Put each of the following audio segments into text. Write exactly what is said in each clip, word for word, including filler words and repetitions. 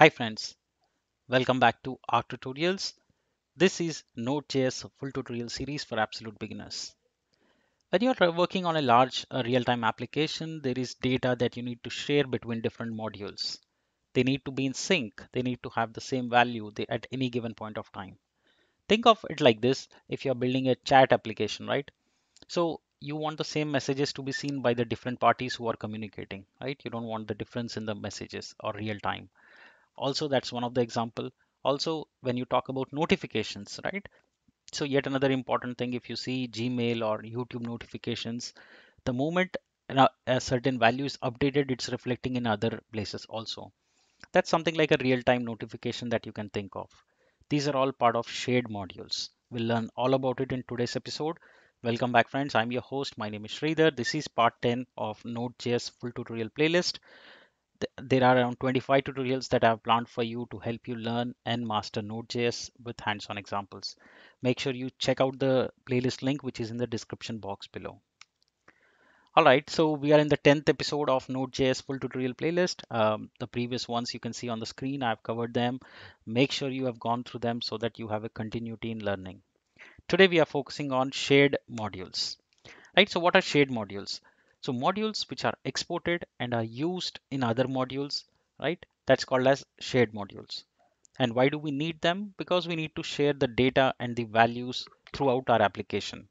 Hi friends, welcome back to ARC Tutorials. This is Node.js full tutorial series for absolute beginners. When you're working on a large uh, real-time application, there is data that you need to share between different modules. They need to be in sync. They need to have the same value they, at any given point of time. Think of it like this, if you're building a chat application, right? So you want the same messages to be seen by the different parties who are communicating, right? You don't want the difference in the messages or real time. Also, that's one of the example. Also, when you talk about notifications, right? So yet another important thing, if you see Gmail or YouTube notifications, the moment a certain value is updated, it's reflecting in other places also. That's something like a real-time notification that you can think of. These are all part of shared modules. We'll learn all about it in today's episode. Welcome back, friends. I'm your host. My name is Sridhar. This is part ten of Node.js full tutorial playlist. There are around twenty-five tutorials that I have planned for you to help you learn and master Node.js with hands-on examples. Make sure you check out the playlist link, which is in the description box below. All right, so we are in the tenth episode of Node.js full tutorial playlist. Um, the previous ones you can see on the screen, I've covered them. Make sure you have gone through them so that you have a continuity in learning. Today, we are focusing on shared modules. Right, so what are shared modules? So modules which are exported and are used in other modules, right? That's called as shared modules. And why do we need them? Because we need to share the data and the values throughout our application.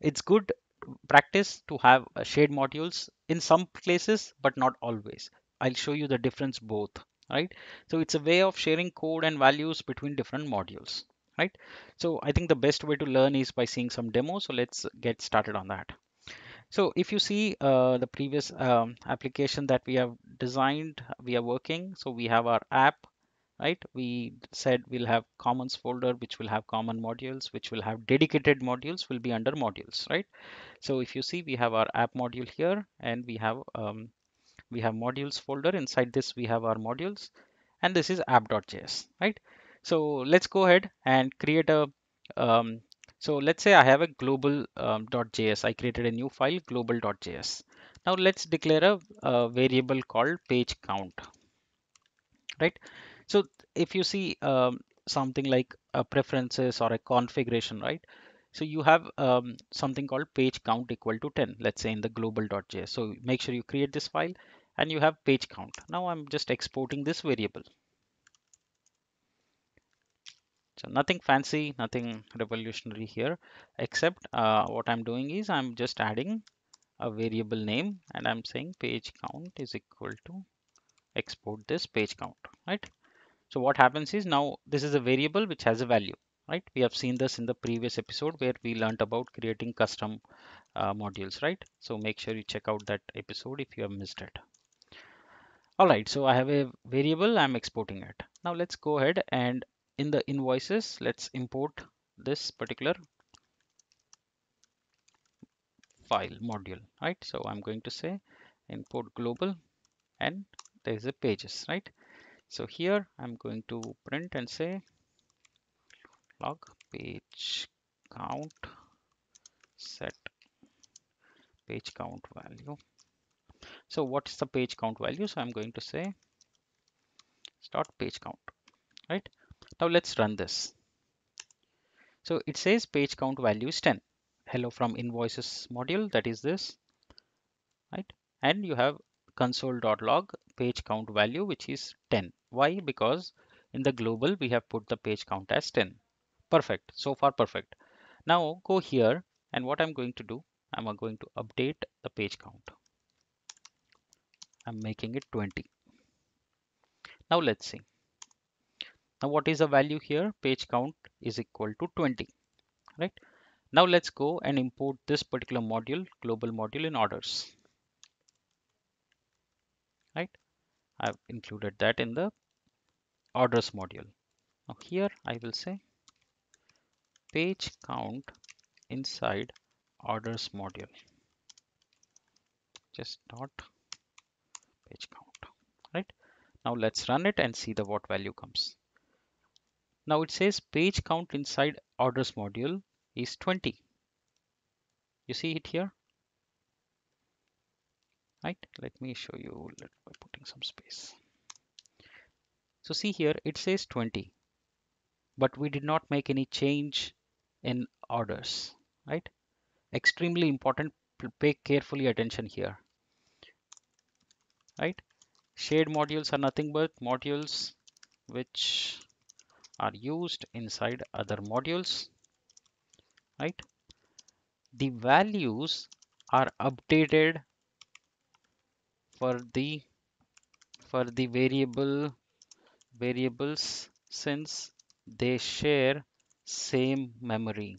It's good practice to have shared modules in some places, but not always. I'll show you the difference both, right? So it's a way of sharing code and values between different modules, right? So I think the best way to learn is by seeing some demos. So let's get started on that. So if you see uh, the previous um, application that we have designed, we are working. So we have our app, right? We said we'll have commons folder, which will have common modules, which will have dedicated modules, will be under modules, right? So if you see, we have our app module here, and we have um, we have modules folder. Inside this, we have our modules, and this is app.js, right? So let's go ahead and create a um, So let's say I have a global um, .js. I created a new file, global.js. Now let's declare a, a variable called page count, right? So if you see um, something like a preferences or a configuration, right? So you have um, something called page count equal to ten, let's say in the global.js. So make sure you create this file and you have page count. Now I'm just exporting this variable. So nothing fancy, nothing revolutionary here, except uh, what I'm doing is I'm just adding a variable name and I'm saying page count is equal to export this page count, right? So what happens is now this is a variable which has a value, right? We have seen this in the previous episode where we learned about creating custom uh, modules, right? So make sure you check out that episode if you have missed it. All right, so I have a variable, I'm exporting it. Now let's go ahead and in the invoices, let's import this particular file module, right? So I'm going to say import global and there's a pages, right? So here I'm going to print and say log page count set page count value. So what's the page count value? So I'm going to say start page count, right? Now let's run this. So it says page count value is ten. Hello from invoices module, that is this, right? And you have console.log page count value, which is ten. Why? Because in the global, we have put the page count as ten. Perfect. So far, perfect. Now go here. And what I'm going to do, I'm going to update the page count. I'm making it twenty. Now let's see. Now what is the value here? Page count is equal to twenty, right? Now let's go and import this particular module, global module in orders, right? I've included that in the orders module. Now here I will say page count inside orders module, just dot page count, right? Now let's run it and see the what value comes. Now it says page count inside orders module is twenty. You see it here, right? Let me show you by putting some space. So see here, it says twenty, but we did not make any change in orders, right? Extremely important, pay carefully attention here, right? Shared modules are nothing but modules which are used inside other modules, right? The values are updated for the for the variable variables since they share same memory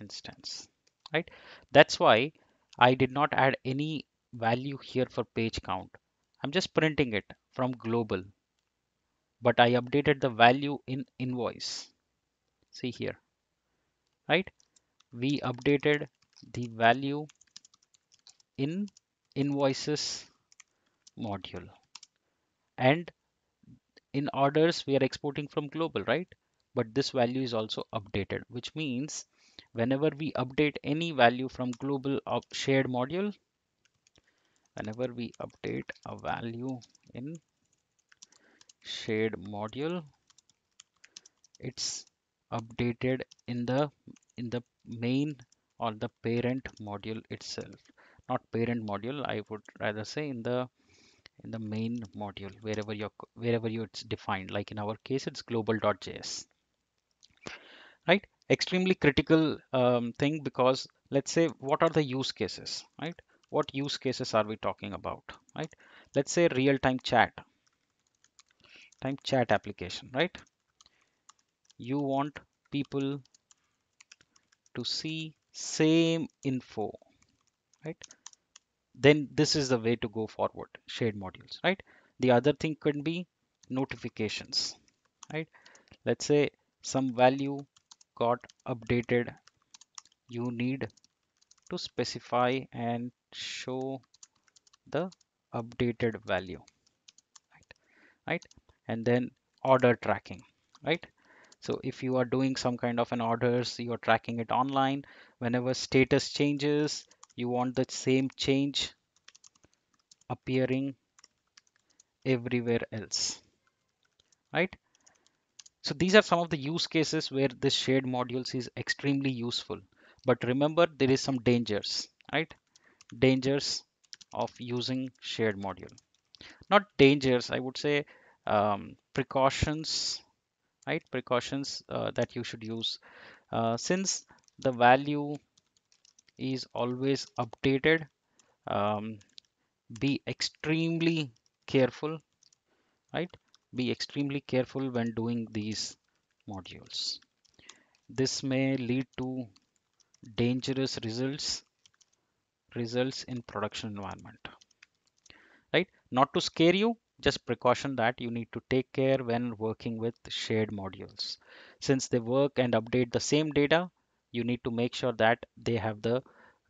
instance, right? That's why I did not add any value here for page count. I'm just printing it from global, but I updated the value in invoice. See here, right? We updated the value in invoices module, and in orders we are exporting from global, right? But this value is also updated, which means whenever we update any value from global of shared module, whenever we update a value in shared module, it's updated in the in the main or the parent module itself. Not parent module, I would rather say in the in the main module, wherever you're wherever you it's defined, like in our case it's global.js, right? Extremely critical um, thing, because let's say, what are the use cases, right? What use cases are we talking about, right? Let's say real-time chat time chat application, right? You want people to see same info, right? Then this is the way to go forward, shared modules, right? The other thing could be notifications, right? Let's say some value got updated. You need to specify and show the updated value, right? Right? And then order tracking, right? So if you are doing some kind of an orders, you are tracking it online. Whenever status changes, you want the same change appearing everywhere else, right? So these are some of the use cases where this shared modules is extremely useful. But remember, there is some dangers, right? Dangers of using shared module. Not dangers, I would say um, precautions, right? Precautions uh, that you should use, uh, since the value is always updated. Um, be extremely careful, right? Be extremely careful when doing these modules. This may lead to dangerous results results in production environment, right? Not to scare you, just precaution that you need to take care when working with shared modules. Since they work and update the same data, you need to make sure that they have the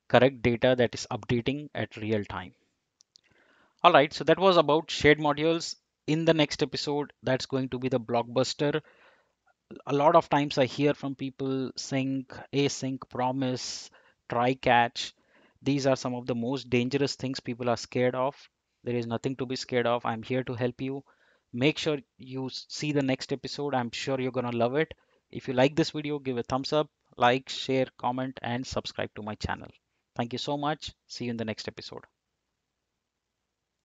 correct data that is updating at real time. All right, so that was about shared modules. In the next episode, that's going to be the blockbuster. A lot of times I hear from people sync, async, promise, try catch. These are some of the most dangerous things people are scared of. There is nothing to be scared of. I'm here to help you. Make sure you see the next episode. I'm sure you're going to love it. If you like this video, give a thumbs up, like, share, comment, and subscribe to my channel. Thank you so much. See you in the next episode.